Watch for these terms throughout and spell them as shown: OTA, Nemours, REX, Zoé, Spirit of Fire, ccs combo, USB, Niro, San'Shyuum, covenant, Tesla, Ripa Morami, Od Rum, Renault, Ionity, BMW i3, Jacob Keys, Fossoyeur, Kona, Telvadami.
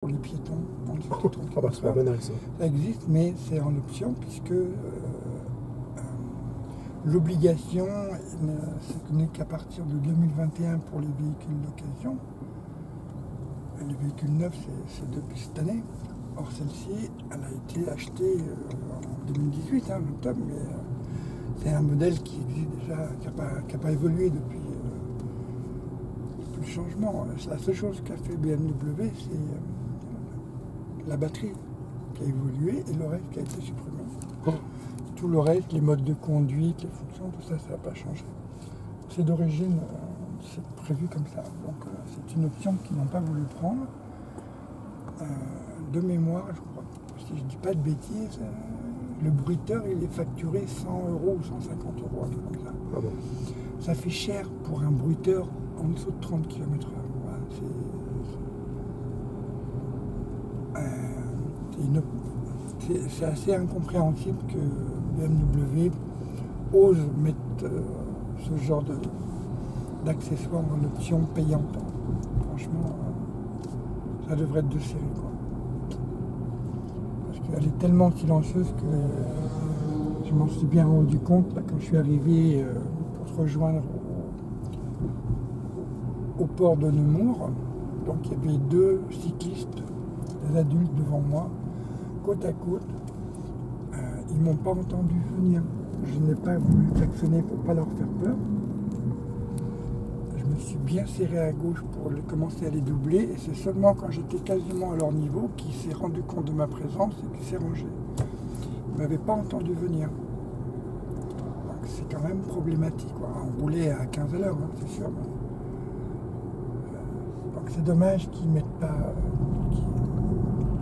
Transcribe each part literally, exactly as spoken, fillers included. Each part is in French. pour les piétons, conduite et tout. Ah bah, c'est pas banal ça. Ça existe, mais c'est en option puisque euh, euh, l'obligation euh, n'est qu'à partir de deux mille vingt et un pour les véhicules d'occasion. Les véhicules neufs, c'est depuis cette année. Or, celle-ci, elle a été achetée euh, en deux mille dix-huit, hein, en octobre, mais euh, c'est un modèle qui existe déjà, qui n'a pas, pas évolué depuis. Le changement, la seule chose qu'a fait B M W, c'est la batterie qui a évolué et le reste qui a été supprimé. Oh. Tout le reste, les modes de conduite, les fonctions, tout ça, ça n'a pas changé. C'est d'origine, c'est prévu comme ça. Donc c'est une option qu'ils n'ont pas voulu prendre. De mémoire, je crois, si je ne dis pas de bêtises, le bruiteur, il est facturé cent euros ou cent cinquante euros, comme ça. Ah bon. Ça fait cher pour un bruiteur en dessous de trente kilomètres heure. Voilà, c'est euh, une... assez incompréhensible que B M W ose mettre euh, ce genre d'accessoires en option payante. Franchement, euh, ça devrait être de série, quoi. Parce qu'elle est tellement silencieuse que euh, je m'en suis bien rendu compte là, quand je suis arrivé euh, pour te rejoindre au port de Nemours. Donc il y avait deux cyclistes, des adultes devant moi, côte à côte. Euh, ils m'ont pas entendu venir. Je n'ai pas voulu klaxonner pour pas leur faire peur. Je me suis bien serré à gauche pour les, commencer à les doubler, et c'est seulement quand j'étais quasiment à leur niveau qu'ils s'est rendu compte de ma présence et qu'ils s'est rangé. Ils m'avaient pas entendu venir. Donc c'est quand même problématique, quoi. On roulait à quinze à l'heure, hein, c'est sûr. Mais... c'est dommage qu'ils mettent pas,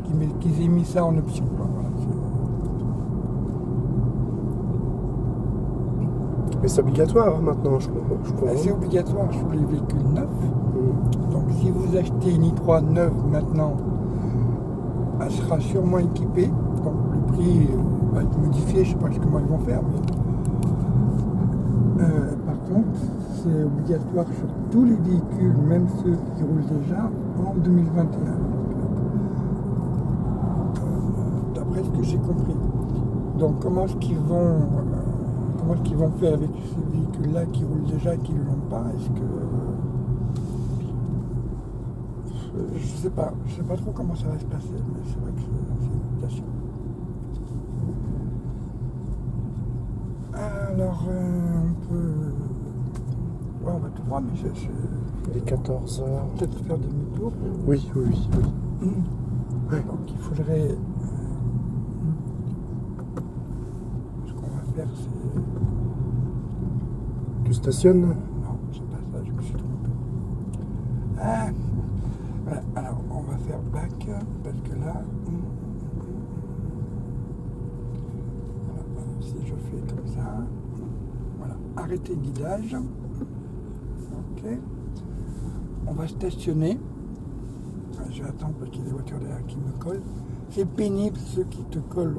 qu'ils qu'ils aient mis ça en option. Voilà. Mais c'est obligatoire hein, maintenant, je comprends. Je comprends. C'est obligatoire sur les véhicules neufs. Mmh. Donc si vous achetez une i trois neuve maintenant, elle sera sûrement équipée. Donc le prix va être modifié, je ne sais pas comment ils vont faire. Mais... Euh, par contre, c'est obligatoire sur tous les véhicules, même ceux qui roulent déjà, en deux mille vingt et un. D'après ce que j'ai compris. Donc comment est-ce qu'ils vont euh, comment est-ce qu'ils vont faire avec ces véhicules-là qui roulent déjà et qui ne l'ont pas? Est-ce que euh, je ne sais pas. Je ne sais pas trop comment ça va se passer, mais c'est vrai que c'est une invitation. Alors euh, on peut. Ouais, on va tout droit, mais c'est... Il est quatorze heures. Peut-être faire demi-tour. Oui, oui, oui. oui. Mmh. Ouais. Donc il faudrait... Mmh. Ce qu'on va faire, c'est... Tu stationnes? Non, c'est pas ça, je me suis trompé. Ah voilà. Alors, on va faire back, parce que là... Voilà, si je fais comme ça... Voilà, arrêter le guidage. Okay. On va stationner. Je vais attendre parce qu'il y a des voitures derrière qui me collent. C'est pénible ceux qui te collent.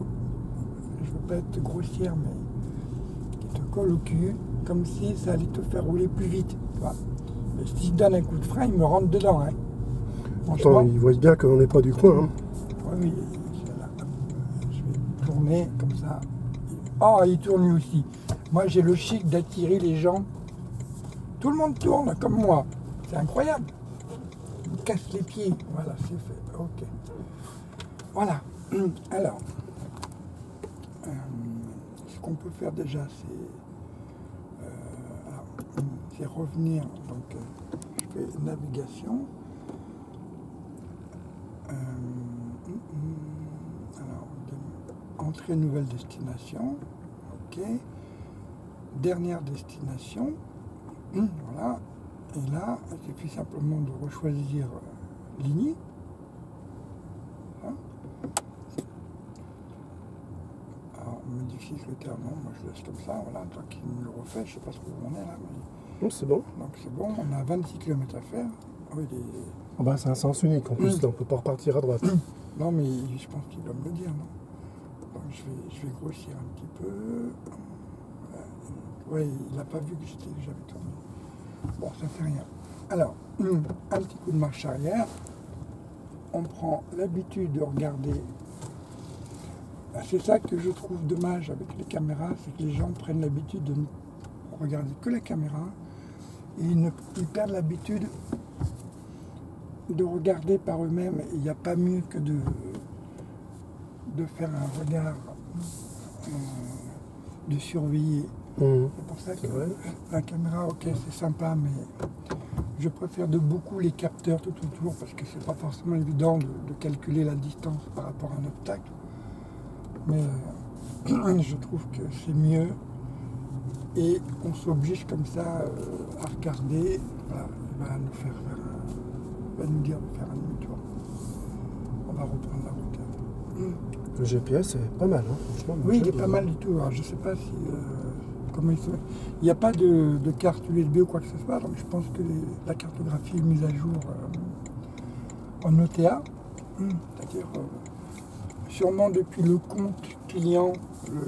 Je veux pas être grossière, mais qui te collent au cul, comme si ça allait te faire rouler plus vite. Voilà. Mais si je donne un coup de frein, ils me rentrent dedans. Hein. Attends, ils voient bien qu'on n'est pas du coin. Hein. Oui, je vais tourner comme ça. Oh, il tourne lui aussi. Moi, j'ai le chic d'attirer les gens. Tout le monde tourne comme moi, c'est incroyable. Il me casse les pieds, voilà, c'est fait, ok. Voilà, alors, euh, ce qu'on peut faire déjà, c'est euh, revenir, donc euh, je fais navigation. Euh, alors, entrée nouvelle destination, ok. Dernière destination. Voilà, et là, il suffit simplement de rechoisir ligne. Voilà. Alors, on modifie le terme, moi je laisse comme ça, voilà, toi qui me le refais, je sais pas trop où on est là. Mais... Oh, c'est bon. Donc c'est bon, on a vingt-six kilomètres à faire. Oui, les... oh, bah, c'est un sens unique en plus, mmh. Donc on peut pas repartir à droite. Mmh. Non, mais je pense qu'il doit me le dire, non? Donc je vais, je vais grossir un petit peu. Oui, il n'a pas vu que j'avais tourné. Bon, ça fait rien. Alors, un petit coup de marche arrière. on prend l'habitude de regarder. C'est ça que je trouve dommage avec les caméras, c'est que les gens prennent l'habitude de ne regarder que la caméra et ils, ne, ils perdent l'habitude de regarder par eux-mêmes. Il n'y a pas mieux que de, de faire un regard euh, de surveiller. Mmh. C'est pour ça que vrai. La caméra, ok, c'est sympa, mais je préfère de beaucoup les capteurs tout autour parce que c'est pas forcément évident de, de calculer la distance par rapport à un obstacle. Mais euh, je trouve que c'est mieux et on s'oblige comme ça euh, à regarder. Voilà, il va nous faire faire un, il va nous dire de faire un demi-tour. On va reprendre la route. Le G P S est pas mal, hein, franchement. Oui, il est pas mal du tout. Alors, je sais pas si euh, comment il se... Il n'y a pas de, de carte U S B ou quoi que ce soit. Donc je pense que les, la cartographie est mise à jour euh, en O T A. Mmh. C'est-à-dire euh, sûrement depuis le compte client, le...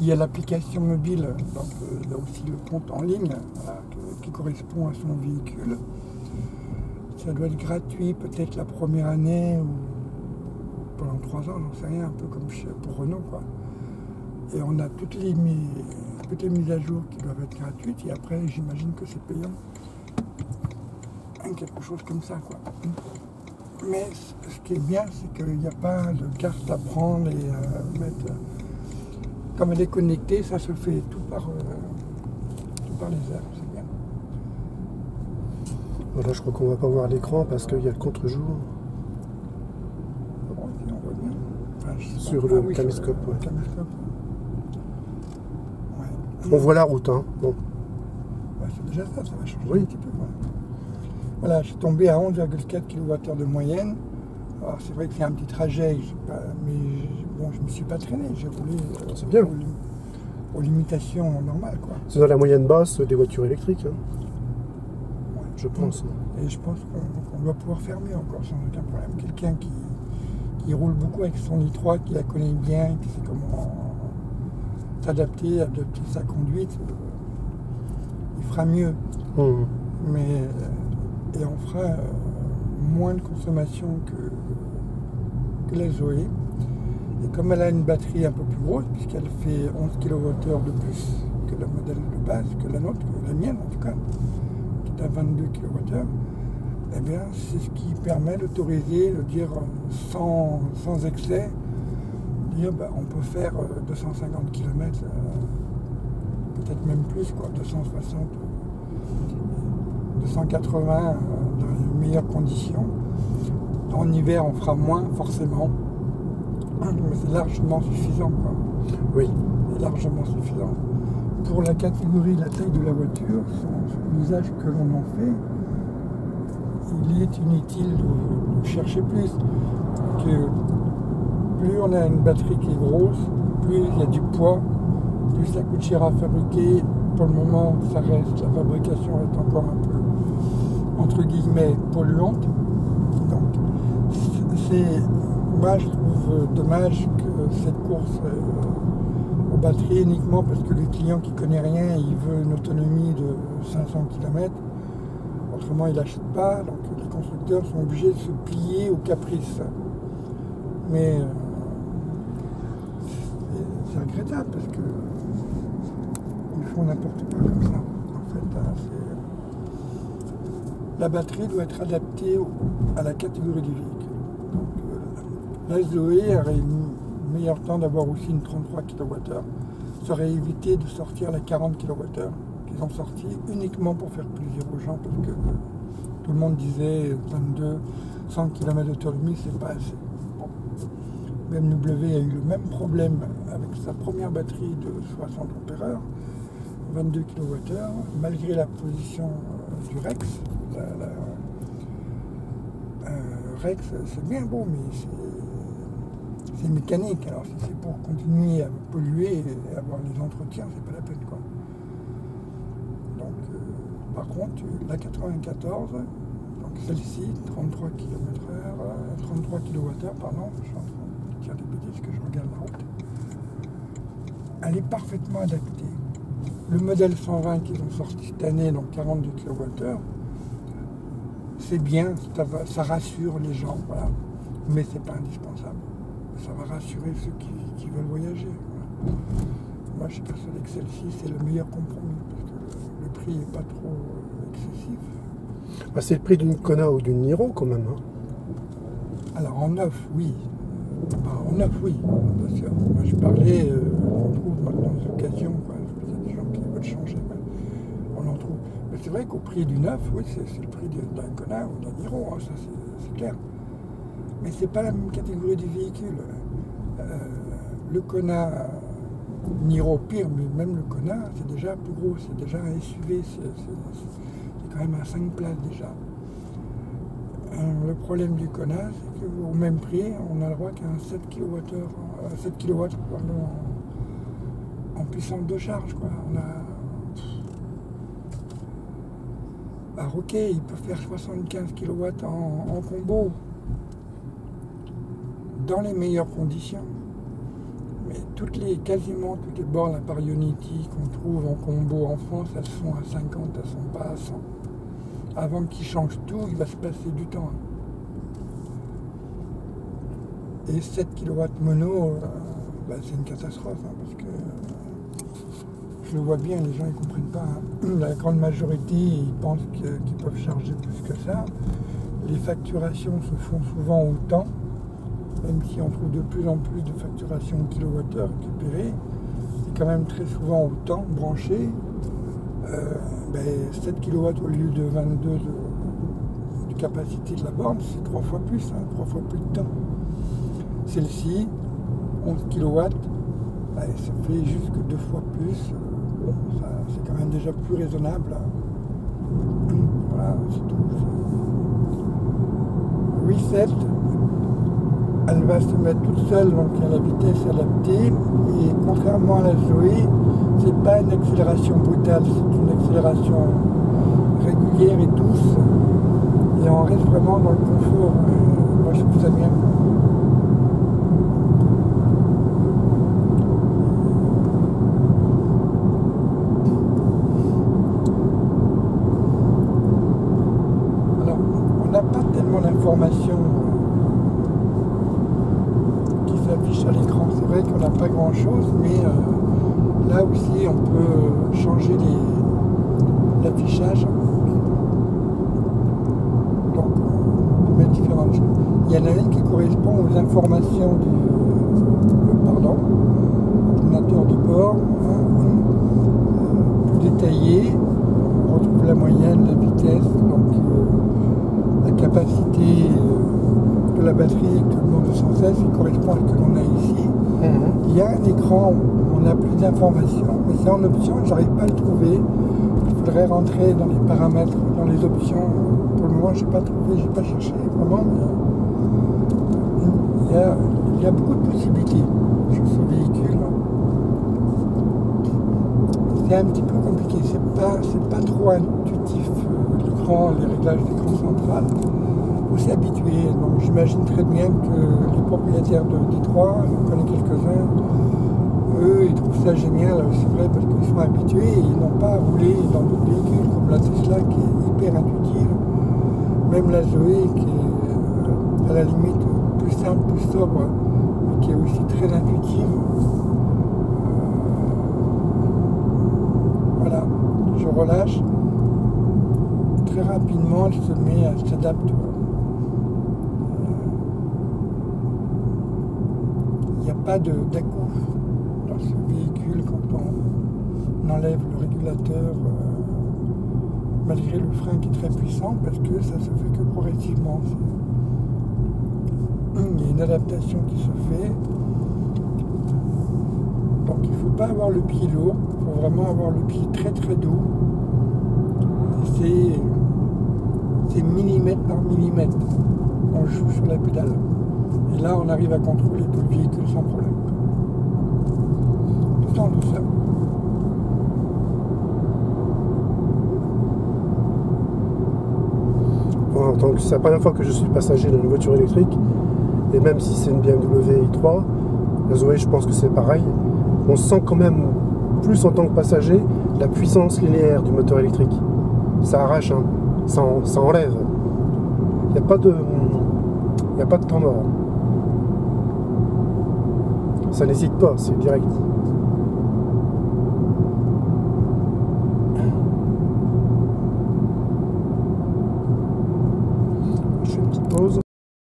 il y a l'application mobile, donc euh, il y a aussi le compte en ligne voilà, que, qui correspond à son véhicule. Ça doit être gratuit peut-être la première année ou pendant trois ans, j'en sais rien, un peu comme chez, pour Renault, quoi. Et on a toutes les, mis, toutes les mises à jour qui doivent être gratuites et après j'imagine que c'est payant. Quelque chose comme ça, quoi. Mais ce qui est bien, c'est qu'il n'y a pas de carte à prendre et euh, mettre. Comme elle est connectée, ça se fait tout par, euh, tout par les airs, c'est bien. Voilà, je crois qu'on va pas voir l'écran parce qu'il y a le contre-jour. Bon, on voit bien. Enfin, sur le ah, oui, caméscope. Sur le, ouais. Le caméscope. Ouais. On voit la route, hein. Bon. Bah, c'est déjà ça, ça va changer oui. Un petit peu. Ouais. Voilà, je suis tombé à onze virgule quatre kilowattheures de moyenne. Alors c'est vrai que c'est un petit trajet, pas, mais bon, je ne me suis pas traîné, j'ai roulé euh, bien. Aux, aux limitations normales. C'est dans la moyenne basse des voitures électriques, hein. Ouais, je pense. Et je pense qu'on doit pouvoir faire mieux encore sans aucun problème. Quelqu'un qui, qui roule beaucoup avec son i trois, qui la connaît bien, qui sait comment s'adapter, adapter sa conduite, il fera mieux. Mmh. Mais... Euh, et on fera euh, moins de consommation que, que la Zoé. Et comme elle a une batterie un peu plus grosse, puisqu'elle fait onze kilowattheures de plus que le modèle de base, que la nôtre, que la mienne en tout cas, qui est à vingt-deux kilowattheures, eh bien c'est ce qui permet d'autoriser, de dire sans, sans excès, dire bah, on peut faire deux cent cinquante kilomètres, euh, peut-être même plus, quoi, deux cent soixante. deux cent quatre-vingts dans les meilleures conditions. En hiver, on fera moins, forcément. Mais c'est largement suffisant, quoi. Oui. C'est largement suffisant. Pour la catégorie, la taille de la voiture, l'usage que l'on en fait, il est inutile de chercher plus. Que plus on a une batterie qui est grosse, plus il y a du poids, plus ça coûte cher à fabriquer. Pour le moment, ça reste, la fabrication est encore un peu entre guillemets polluante. Donc c'est, moi je trouve dommage que cette course euh, aux batteries uniquement parce que le client qui connaît rien, il veut une autonomie de cinq cents kilomètres, autrement il n'achète pas, donc les constructeurs sont obligés de se plier aux caprices. Mais euh, c'est regrettable parce que ils font n'importe quoi comme ça. En fait, hein, la batterie doit être adaptée au, à la catégorie du véhicule. Donc, euh, la Zoé aurait eu meilleur temps d'avoir aussi une trente-trois kilowattheures. Ça aurait évité de sortir la quarante kilowattheures qu'ils ont sorti uniquement pour faire plaisir aux gens parce que euh, tout le monde disait vingt-deux, cent kilomètres d'autonomie, c'est pas assez. Bon. B M W a eu le même problème avec sa première batterie de soixante ampères-heure. vingt-deux kilowattheures, malgré la position euh, du REX. La, la, euh, REX, c'est bien beau, mais c'est mécanique. Alors, si c'est pour continuer à polluer et avoir les entretiens, c'est pas la peine, quoi. Donc, euh, par contre, la quatre-vingt-quatorze, donc celle-ci, trente-trois kilomètres heure, trente-trois kilowattheures, pardon, je suis en train de dire des bêtises que je regarde la route, elle est parfaitement adaptée. Le modèle cent vingt qu'ils ont sorti cette année, donc quarante-deux kilowattheures, c'est bien, ça, va, ça rassure les gens, voilà. Mais c'est pas indispensable. Ça va rassurer ceux qui, qui veulent voyager. Voilà. Moi, je suis persuadé que celle-ci, c'est le meilleur compromis, parce que le, le prix n'est pas trop excessif. Bah, c'est le prix d'une Kona ou d'une Niro, quand même. Hein. Alors, en neuf, oui. Ah, en neuf, oui, bien sûr. Moi, je parlais, euh, on trouve maintenant des occasions, quoi. Il y a des gens qui veulent changer, mais on en trouve. Mais c'est vrai qu'au prix du neuf, oui, c'est le prix d'un Kona ou d'un Niro, hein, ça c'est clair. Mais c'est pas la même catégorie du véhicule. Euh, le Kona, Niro pire, mais même le Kona, c'est déjà plus gros, c'est déjà un S U V, c'est quand même un cinq places déjà. Le problème du Kona, c'est qu'au même prix, on a le droit qu'à un sept kilowattheures, sept kilowatts pardon, en, en puissance de charge, quoi. On a... Alors ok, il peut faire soixante-quinze kilowatts en, en combo, dans les meilleures conditions. Mais toutes les, quasiment toutes les bornes à part Ionity qu'on trouve en combo en France, elles sont à cinquante, elles ne sont pas à cent. Avant qu'il change tout, il va se passer du temps. Et sept kilowatts mono, euh, bah, c'est une catastrophe, hein, parce que euh, je le vois bien, les gens ne comprennent pas. Hein. La grande majorité, ils pensent qu'ils qu'ils peuvent charger plus que ça. Les facturations se font souvent au temps, même si on trouve de plus en plus de facturations kilowattheure récupérées. C'est quand même très souvent au temps branché. Euh, ben, sept kilowatts au lieu de vingt-deux de, de capacité de la borne, c'est trois fois plus, hein, trois fois plus de temps. Celle-ci, onze kilowatts, ben, ça fait jusque deux fois plus. Bon, c'est quand même déjà plus raisonnable. Hein. Voilà, c'est tout. huit sept, elle va se mettre toute seule, donc à la vitesse adaptée. Et contrairement à la Zoé, c'est pas une accélération brutale, c'est une accélération régulière et douce. Et on reste vraiment dans le confort. Moi je trouve ça bien. Alors, on n'a pas tellement d'informations qui s'affichent à l'écran. C'est vrai qu'on n'a pas grand chose, mais. Euh, Là aussi, on peut changer l'affichage. Donc, on peut mettre différentes choses. Il y en a une qui correspond aux informations du pardon, ordinateur de bord, hein, plus détaillé. On retrouve la moyenne, la vitesse, donc euh, la capacité euh, de la batterie que l'on demande sans cesse, qui correspond à ce que l'on a ici. Mm-hmm. Il y a un écran. On a plus d'informations, mais c'est en option, j'arrive pas à le trouver. Il faudrait rentrer dans les paramètres, dans les options. Pour le moment, j'ai pas trouvé, j'ai pas cherché vraiment. Il y a, il y a beaucoup de possibilités sur ce véhicule. C'est un petit peu compliqué, c'est pas, c'est pas trop intuitif. L'écran, les réglages d'écran central, faut s'y habituer. Donc j'imagine très bien que les propriétaires de Détroit, j'en connais quelques-uns. Eux, ils trouvent ça génial, c'est vrai, parce qu'ils sont habitués et ils n'ont pas à rouler dans d'autres véhicules comme la Tesla qui est hyper intuitive, même la Zoé qui est à la limite plus simple, plus sobre, mais qui est aussi très intuitive. Voilà, je relâche, très rapidement elle se met, elle s'adapte. Il n'y a pas de d'à-coup. Ce véhicule, quand on enlève le régulateur, euh, malgré le frein qui est très puissant, parce que ça se fait que progressivement. Il y a une adaptation qui se fait. Donc il ne faut pas avoir le pied lourd, il faut vraiment avoir le pied très très doux. C'est millimètre par millimètre. On joue sur la pédale. Et là, on arrive à contrôler tout le véhicule sans problème. En douceur. Bon, en tant que c'est la première fois que je suis passager d'une voiture électrique, et même si c'est une B M W i trois, la Zoé, je pense que c'est pareil. On sent quand même plus en tant que passager la puissance linéaire du moteur électrique. Ça arrache, hein. ça, en, ça enlève. il n'y a pas de il n'y a pas de temps mort, ça n'hésite pas, c'est direct.